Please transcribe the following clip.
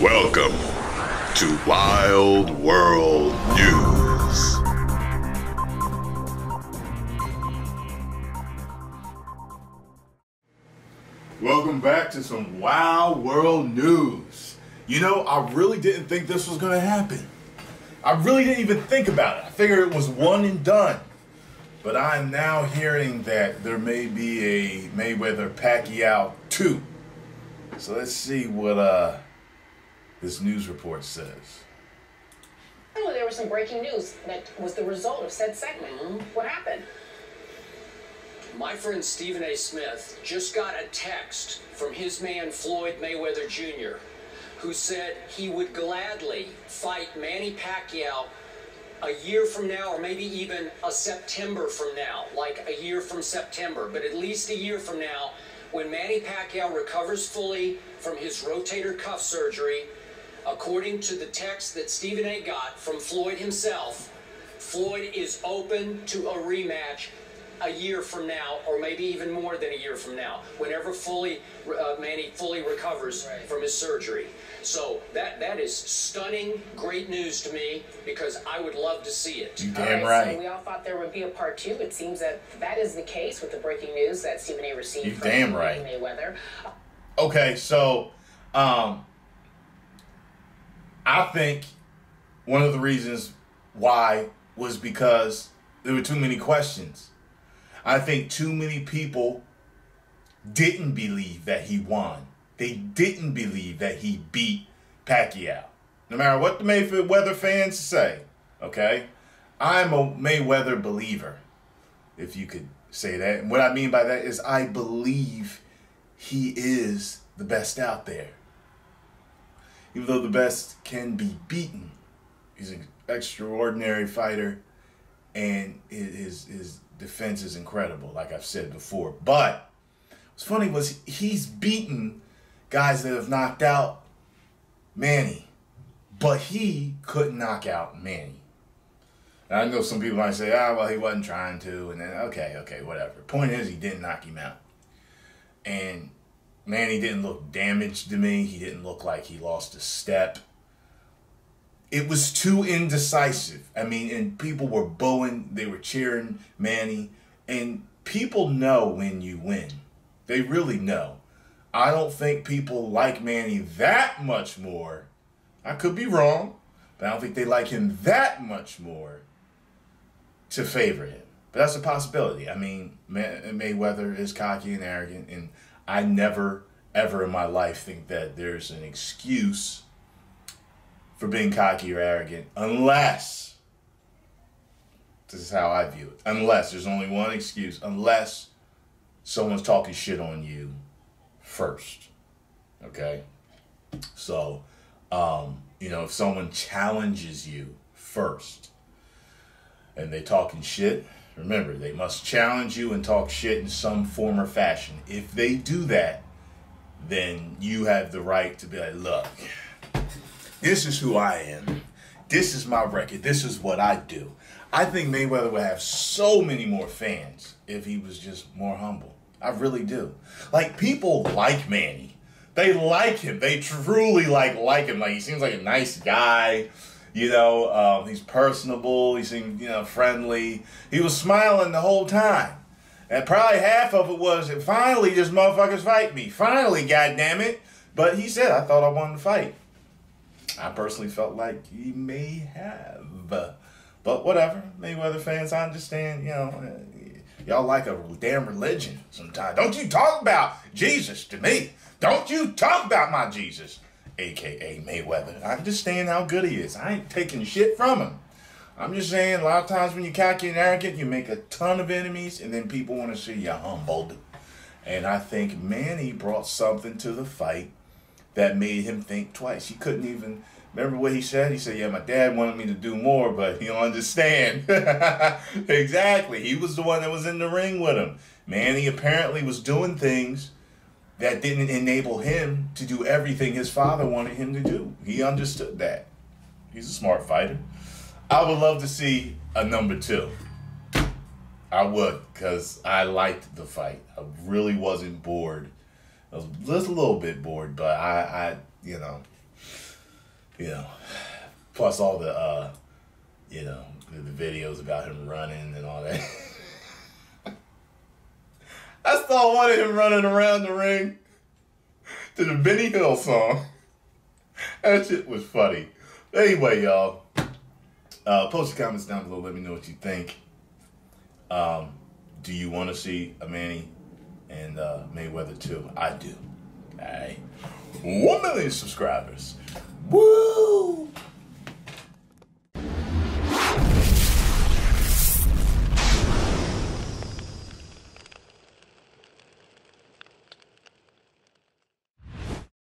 Welcome to Wild World News. Welcome back to some Wild World News. You know, I really didn't think this was going to happen. I really didn't even think about it. I figured it was one and done. But I am now hearing that there may be a Mayweather Pacquiao 2. So let's see what this news report says. Well, there was some breaking news that was the result of said segment. What happened? My friend Stephen A. Smith just got a text from his man Floyd Mayweather Jr., who said he would gladly fight Manny Pacquiao a year from now, or maybe even a September from now, like a year from September, but at least a year from now, when Manny Pacquiao recovers fully from his rotator cuff surgery. According to the text that Stephen A. got from Floyd himself, Floyd is open to a rematch a year from now, or maybe even more than a year from now, whenever Manny fully recovers from his surgery. So that is stunning, great news to me, because I would love to see it. You damn right. So we all thought there would be a part two. It seems that that is the case with the breaking news that Stephen A. received from Mayweather. Okay, so I think one of the reasons why was because there were too many questions. I think too many people didn't believe that he won. They didn't believe that he beat Pacquiao. No matter what the Mayweather fans say, okay? I'm a Mayweather believer, if you could say that. And what I mean by that is I believe he is the best out there. Even though the best can be beaten, he's an extraordinary fighter, and his defense is incredible, like I've said before. But what's funny was he's beaten guys that have knocked out Manny, but he couldn't knock out Manny. And I know some people might say, ah, well, he wasn't trying to, and then, okay, whatever. Point is, he didn't knock him out. And Manny didn't look damaged to me. He didn't look like he lost a step. It was too indecisive. I mean, and people were booing, they were cheering Manny, and people know when you win. They really know. I don't think people like Manny that much more. I could be wrong, but I don't think they like him that much more to favor him. But that's a possibility. I mean, Mayweather is cocky and arrogant, and I never, ever in my life think that there's an excuse for being cocky or arrogant, unless, this is how I view it, unless, there's only one excuse, unless someone's talking shit on you first, okay? So, you know, if someone challenges you first and they're talking shit, remember, they must challenge you and talk shit in some form or fashion. If they do that, then you have the right to be like, look, this is who I am. This is my record. This is what I do. I think Mayweather would have so many more fans if he was just more humble. I really do. Like, people like Manny. They like him. They truly like him. Like, he seems like a nice guy. You know, he's personable. He seemed, you know, friendly. He was smiling the whole time. And probably half of it was, that finally this motherfucker's fight me. Finally, goddammit. But he said, I thought I wanted to fight. I personally felt like he may have, but whatever. Mayweather fans, I understand, you know, y'all like a damn religion sometimes. Don't you talk about Jesus to me. Don't you talk about my Jesus, a.k.a. Mayweather. I understand how good he is. I ain't taking shit from him. I'm just saying, a lot of times when you're cocky and arrogant, you make a ton of enemies, and then people want to see you humbled. And I think Manny brought something to the fight that made him think twice. He couldn't even remember what he said. He said, yeah, my dad wanted me to do more, but he don't understand. Exactly. He was the one that was in the ring with him. Manny apparently was doing things that didn't enable him to do everything his father wanted him to do. He understood that. He's a smart fighter. I would love to see a number two. I would, because I liked the fight. I really wasn't bored. I was just a little bit bored, but I you know, you know, plus all the, you know, the videos about him running and all that. I saw one of him running around the ring to the Benny Hill song. That shit was funny. Anyway, y'all, post your comments down below. Let me know what you think. Do you want to see a Manny and Mayweather too? I do. All right. 1 million subscribers. Woo!